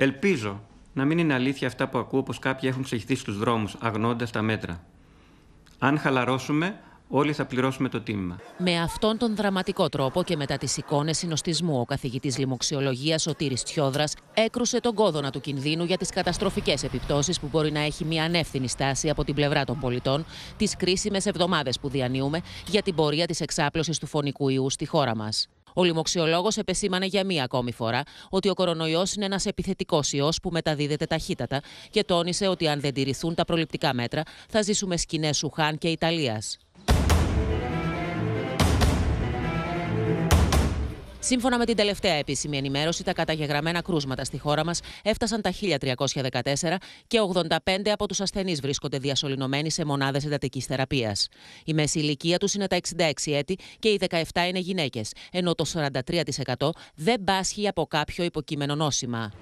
Ελπίζω να μην είναι αλήθεια αυτά που ακούω πως κάποιοι έχουν ψυχθεί στους δρόμους, αγνοώντας τα μέτρα. Αν χαλαρώσουμε, όλοι θα πληρώσουμε το τίμημα. Με αυτόν τον δραματικό τρόπο και μετά τις εικόνες συνοστισμού, ο καθηγητής λοιμοξιολογίας Σωτήρης Τσιόδρας έκρουσε τον κόδωνα του κινδύνου για τις καταστροφικές επιπτώσεις που μπορεί να έχει μια ανεύθυνη στάση από την πλευρά των πολιτών τις κρίσιμες εβδομάδες που διανύουμε για την πορεία της εξάπλωσης του φωνικού ιού στη χώρα μας. Ο λοιμοξιολόγος επεσήμανε για μία ακόμη φορά ότι ο κορονοϊός είναι ένας επιθετικός ιός που μεταδίδεται ταχύτατα και τόνισε ότι αν δεν τηρηθούν τα προληπτικά μέτρα θα ζήσουμε σκηνές Σουχάν και Ιταλίας. Σύμφωνα με την τελευταία επίσημη ενημέρωση, τα καταγεγραμμένα κρούσματα στη χώρα μας έφτασαν τα 1.314 και 85 από τους ασθενείς βρίσκονται διασωληνωμένοι σε μονάδες εντατικής θεραπείας. Η μέση ηλικία τους είναι τα 66 έτη και οι 17 είναι γυναίκες, ενώ το 43% δεν πάσχει από κάποιο υποκείμενο νόσημα.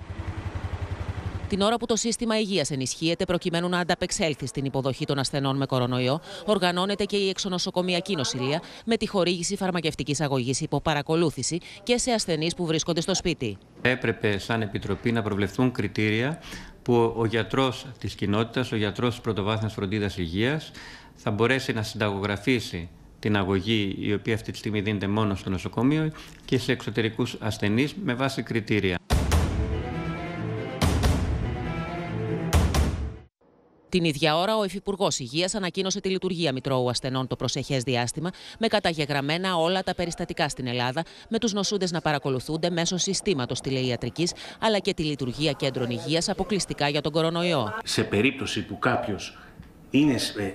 Την ώρα που το σύστημα υγείας ενισχύεται προκειμένου να ανταπεξέλθει στην υποδοχή των ασθενών με κορονοϊό, οργανώνεται και η εξωνοσοκομιακή νοσηλεία με τη χορήγηση φαρμακευτικής αγωγής υπό παρακολούθηση και σε ασθενείς που βρίσκονται στο σπίτι. Έπρεπε σαν Επιτροπή να προβλεφθούν κριτήρια που ο γιατρός της κοινότητας, ο γιατρός της πρωτοβάθμιας φροντίδας υγείας θα μπορέσει να συνταγογραφήσει την αγωγή η οποία αυτή τη στιγμή δίνεται μόνο στο νοσοκομείο και σε εξωτερικούς ασθενείς με βάση κριτήρια. Την ίδια ώρα, ο Υφυπουργός Υγείας ανακοίνωσε τη λειτουργία Μητρώου Ασθενών το προσεχές διάστημα, με καταγεγραμμένα όλα τα περιστατικά στην Ελλάδα, με τους νοσούντες να παρακολουθούνται μέσω συστήματος τηλεϊατρικής, αλλά και τη λειτουργία κέντρων υγείας αποκλειστικά για τον κορονοϊό. Σε περίπτωση που κάποιος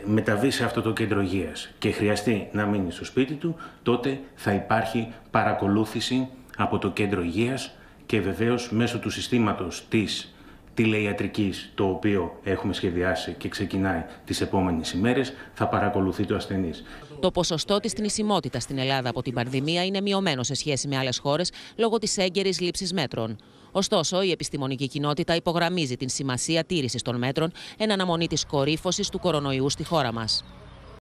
μεταβεί σε αυτό το κέντρο υγείας και χρειαστεί να μείνει στο σπίτι του, τότε θα υπάρχει παρακολούθηση από το κέντρο υγείας και βεβαίως μέσω του συστήματος της τηλεϊατρικής, το οποίο έχουμε σχεδιάσει και ξεκινάει τις επόμενες ημέρες, θα παρακολουθεί το ασθενής. Το ποσοστό της θνησιμότητας στην Ελλάδα από την πανδημία είναι μειωμένο σε σχέση με άλλες χώρες λόγω της έγκαιρης λήψης μέτρων. Ωστόσο, η επιστημονική κοινότητα υπογραμμίζει την σημασία τήρησης των μέτρων εν αναμονή της κορύφωσης του κορονοϊού στη χώρα μας.